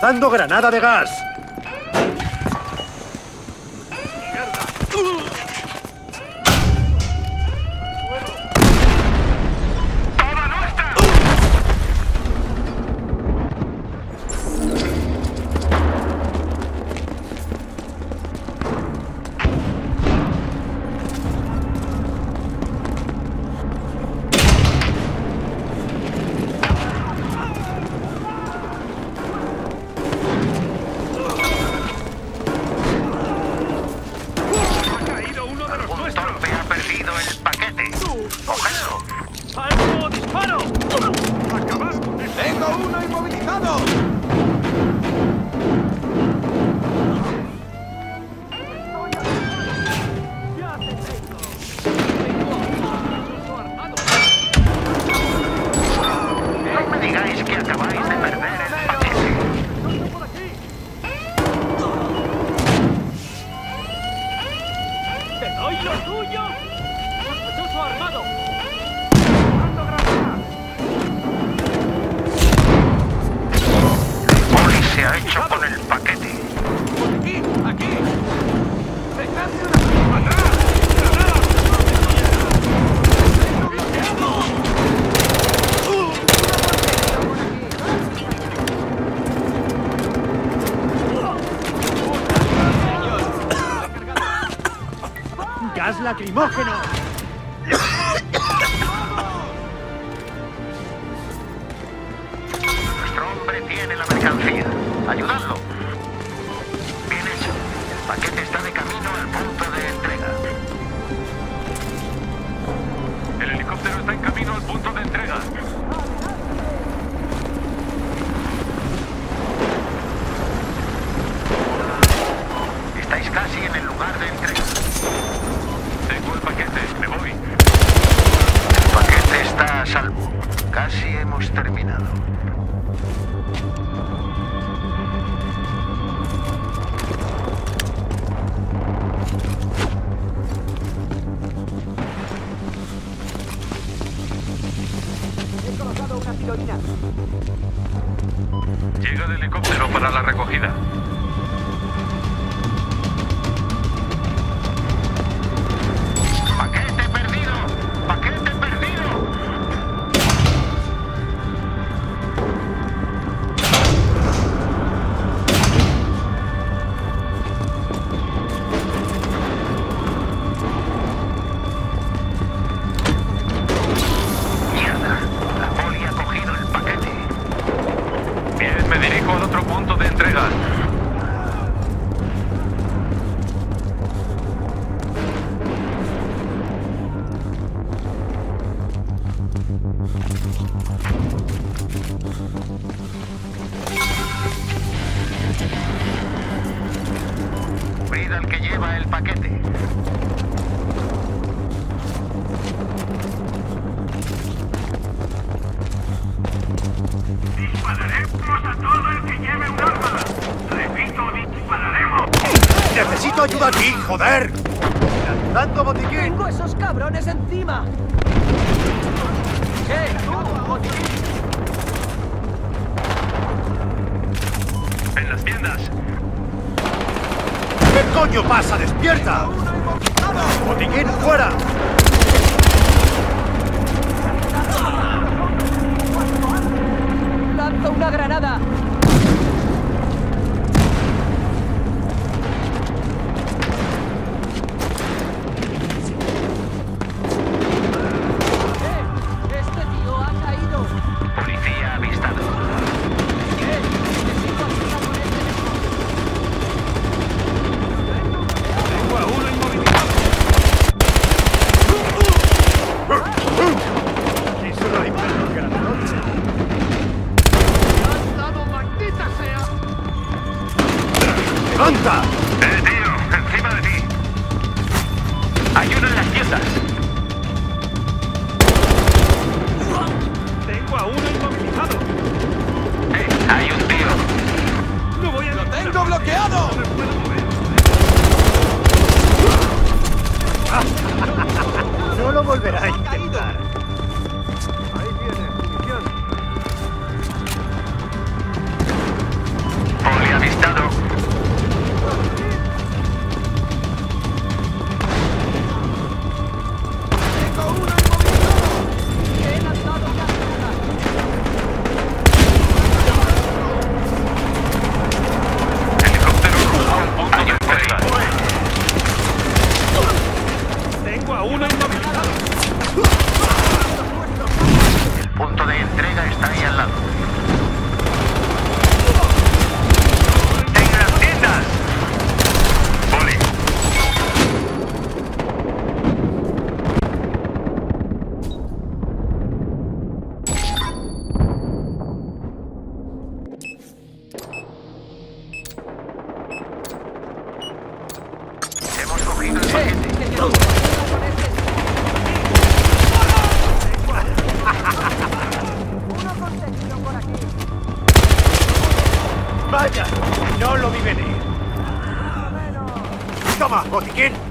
¡Lanzando granada de gas! ¡Lacrimógeno! Nuestro hombre tiene la mercancía. ¡Ayudadlo! Bien hecho. El paquete está de camino al punto de entrega. El helicóptero está en camino al punto de entrega. Estáis casi en el lugar de entrega. Está a salvo. Casi hemos terminado. He colocado una tirolina. Llega el helicóptero para la recogida. ¡Joder! ¡Lanzando botiquín! ¡Tengo esos cabrones encima! ¡Eh, tú, botiquín! ¡En las tiendas! ¿Qué coño pasa? ¡Despierta! ¡Botiquín fuera! ¡Lanzo una granada! ¡Botiquín!